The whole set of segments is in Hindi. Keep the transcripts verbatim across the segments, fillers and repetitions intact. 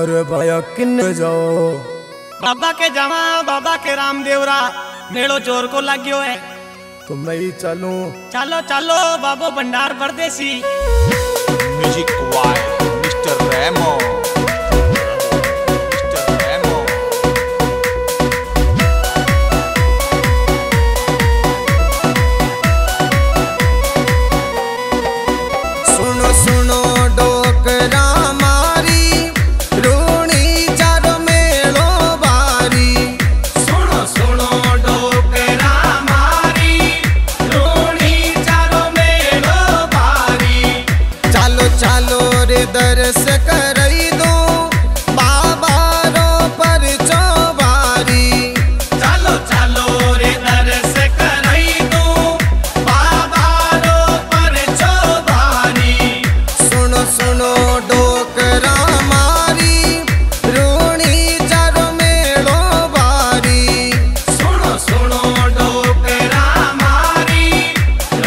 अरे भाया किन्ने जाओ बाबा के जामा बाबा के रामदेवरा मेलो जोर को लगियो है। तो मैं ही चलूं? चलो चलो बाबो भंडार परदेसी। म्यूजिक वाई मिस्टर रेमो दर्श करई दो बाबा रो पर चौबारी। चलो चलो रे दर्श करई दो बाबा रो पर चौबारी। सुनो सुनो डोकरा मारी रोणी चारो मेलो बारी। सुनो सुनो डोकरा मारी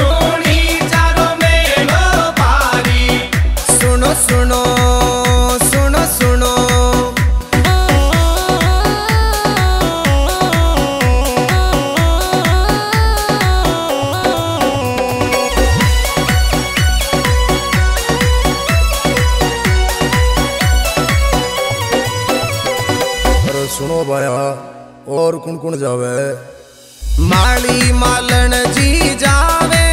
रोणी चारो मेलो बारी। सुनो सुनो सुनो सुनो अरे सुनो भाया और कौन कौन जावे? माली मालन जी जावे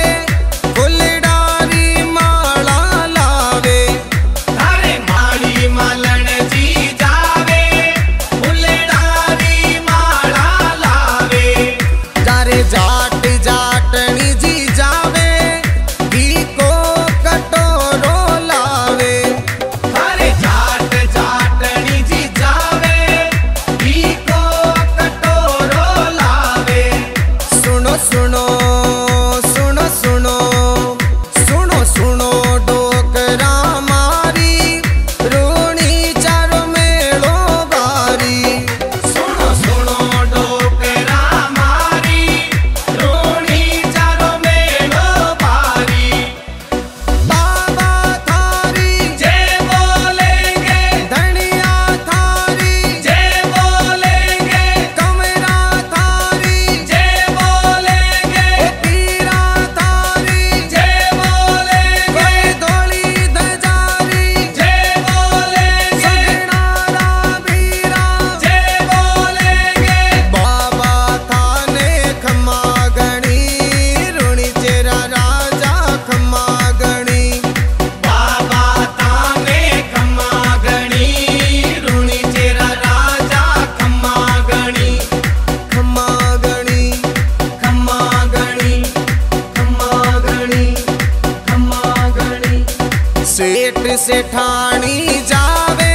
सेठ सेठानी जावे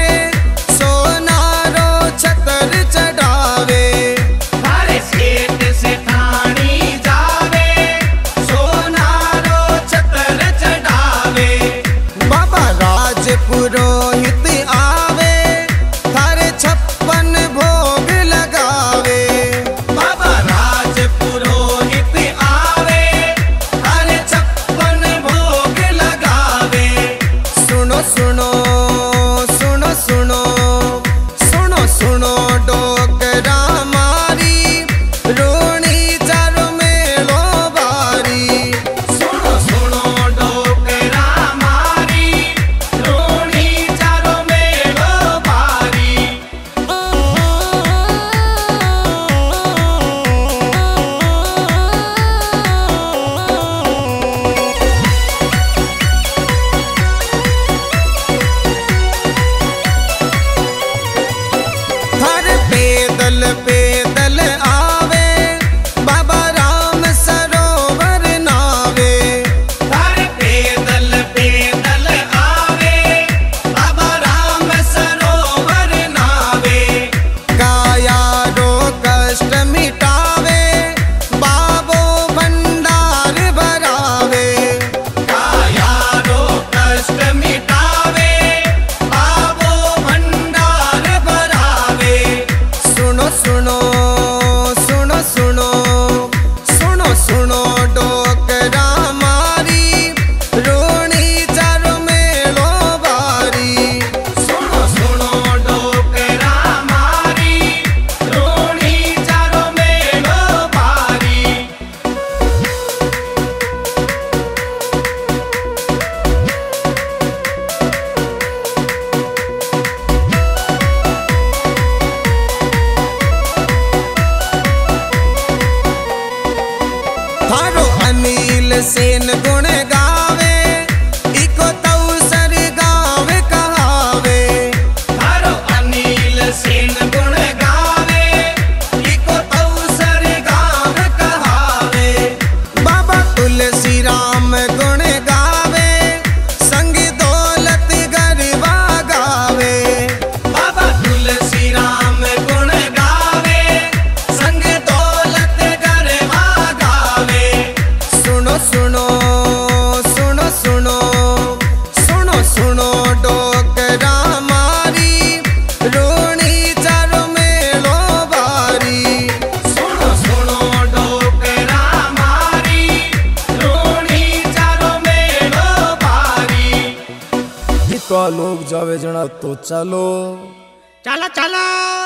सोना रो छतर चढ़ावे। अरे सेठ सेठानी जावे सोना रो छतर चढ़ावे। बाबा राज पुरोहित आवे थारे छप्पन भोग लगावे। बाबा राज पुरोहित आवे थारे छप्पन भोग लगावे। सुनो सुनो सेन गुण गावे इको तऊ सरगाव कहावे। थारो अनिल सेन गुण गावे इको तऊ सरगाव कहावे। बाबा तुलसी राम गुण गावे संग दौलत गरबा गावे। बाबा तुलसी राम गुण गावे संग दौलत गरबा गावे। सुनो सुनो सुनो सुनो सुनो सुनो डोकरा मारी रोणी चारो मेलो बारी। सुनो सुनो डोकरा मारी रोणी चारो मेलो बारी। जितवा लोग जावे जना तो चलो चलो चलो।